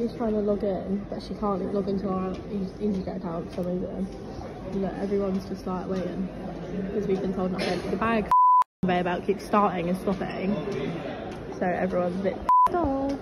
was trying to log in, but she can't log into our EasyJet account for some reason. And look, everyone's just like waiting because we've been told nothing. The bag about keeps starting and stopping, so everyone's a bit pissed off.